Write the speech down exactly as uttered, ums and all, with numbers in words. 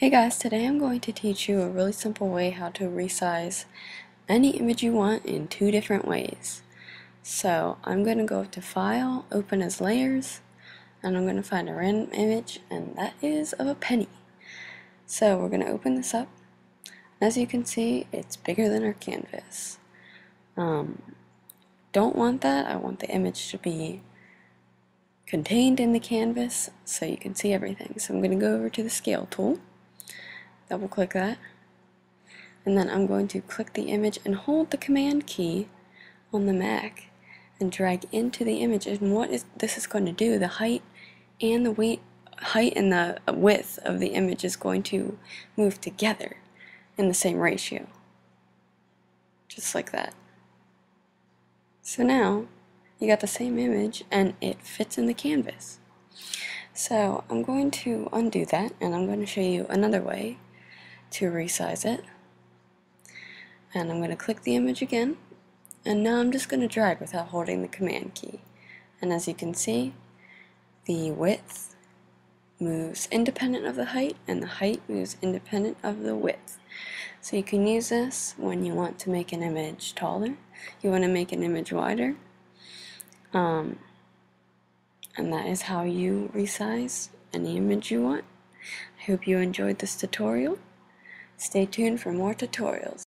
Hey guys, today I'm going to teach you a really simple way how to resize any image you want in two different ways. So I'm going to go up to File, Open as Layers, and I'm going to find a random image, and that is of a penny. So we're going to open this up. As you can see, it's bigger than our canvas. Um, don't want that. I want the image to be contained in the canvas so you can see everything. So I'm going to go over to the Scale tool. Double click that, and then I'm going to click the image and hold the command key on the Mac and drag into the image. And what is this is going to do, the height and the weight height and the width of the image is going to move together in the same ratio, just like that. So now you got the same image and it fits in the canvas. So I'm going to undo that, and I'm going to show you another way to resize it. And I'm going to click the image again, and now I'm just going to drag without holding the command key, and as you can see, the width moves independent of the height and the height moves independent of the width. So you can use this when you want to make an image taller, you want to make an image wider, um, and that is how you resize any image you want. I hope you enjoyed this tutorial. Stay tuned for more tutorials.